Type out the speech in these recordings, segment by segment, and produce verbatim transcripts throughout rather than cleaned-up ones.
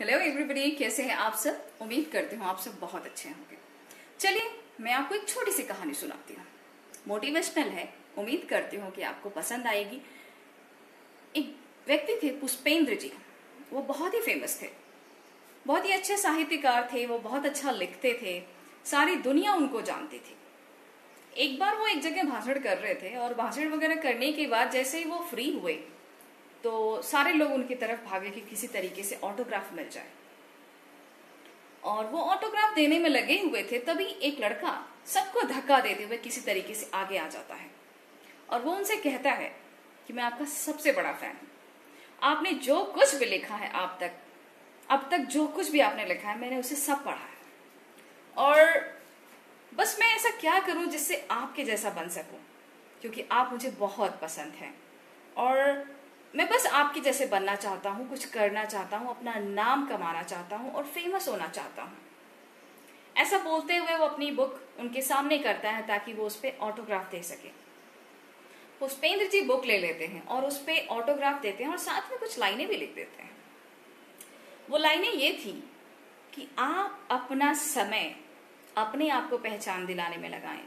Hello everybody, कैसे हैं आप सब। उम्मीद करती हूँ आप सब बहुत अच्छे होंगे। चलिए मैं आपको एक छोटी सी कहानी सुनाती हूँ, मोटिवेशनल है, उम्मीद करती हूँ कि आपको पसंद आएगी। एक व्यक्ति थे पुष्पेंद्र जी, वो बहुत ही फेमस थे, बहुत ही अच्छे साहित्यकार थे, वो बहुत अच्छा लिखते थे, सारी दुनिया उनको जानती थी। एक बार वो एक जगह भाषण कर रहे थे और भाषण वगैरह करने के बाद जैसे ही वो फ्री हुए तो सारे लोग उनकी तरफ भागे कि किसी तरीके से ऑटोग्राफ मिल जाए, और वो ऑटोग्राफ देने में लगे हुए थे। तभी एक लड़का सबको धक्का देते हुए किसी तरीके से आगे आ जाता है और वो उनसे कहता है कि मैं आपका सबसे बड़ा फैन हूँ, आपने जो कुछ भी लिखा है आप तक अब तक जो कुछ भी आपने लिखा है मैंने उसे सब पढ़ा है, और बस मैं ऐसा क्या करूं जिससे आपके जैसा बन सकूं, क्योंकि आप मुझे बहुत पसंद हैं और मैं बस आपके जैसे बनना चाहता हूं, कुछ करना चाहता हूं, अपना नाम कमाना चाहता हूं और फेमस होना चाहता हूं। ऐसा बोलते हुए वो अपनी बुक उनके सामने करता है ताकि वो उस पर ऑटोग्राफ दे सके। पुष्पेंद्र जी बुक ले लेते हैं और उस पर ऑटोग्राफ देते हैं और साथ में कुछ लाइनें भी लिख देते हैं। वो लाइनें ये थी कि आप अपना समय अपने आप को पहचान दिलाने में लगाएं,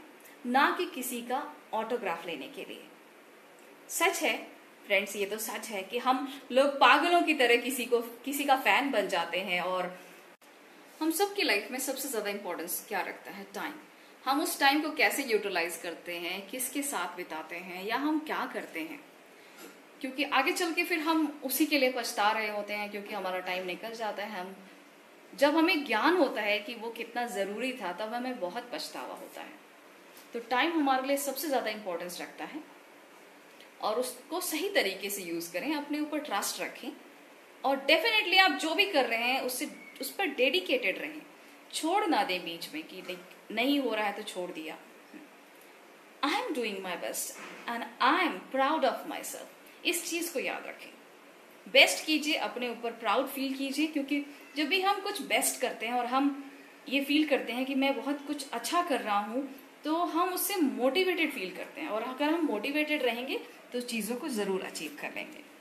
ना कि किसी का ऑटोग्राफ लेने के लिए। सच है फ्रेंड्स, ये तो सच है कि हम लोग पागलों की तरह किसी को किसी का फैन बन जाते हैं। और हम सब की लाइफ में सबसे ज्यादा इम्पोर्टेंस क्या रखता है? टाइम। हम उस टाइम को कैसे यूटिलाइज करते हैं, किसके साथ बिताते हैं या हम क्या करते हैं, क्योंकि आगे चल के फिर हम उसी के लिए पछता रहे होते हैं, क्योंकि हमारा टाइम निकल जाता है। हम जब हमें ज्ञान होता है कि वो कितना ज़रूरी था तब हमें बहुत पछतावा होता है। तो टाइम हमारे लिए सबसे ज़्यादा इम्पोर्टेंस रखता है और उसको सही तरीके से यूज़ करें, अपने ऊपर ट्रस्ट रखें और डेफिनेटली आप जो भी कर रहे हैं उससे उस पर डेडिकेटेड रहें। छोड़ ना दें बीच में कि नहीं हो रहा है तो छोड़ दिया। I am doing my best and I am proud of myself, इस चीज़ को याद रखें। बेस्ट कीजिए, अपने ऊपर प्राउड फील कीजिए, क्योंकि जब भी हम कुछ बेस्ट करते हैं और हम ये फील करते हैं कि मैं बहुत कुछ अच्छा कर रहा हूँ तो हम उससे मोटिवेटेड फील करते हैं, और अगर हम मोटिवेटेड रहेंगे तो चीज़ों को ज़रूर अचीव कर लेंगे।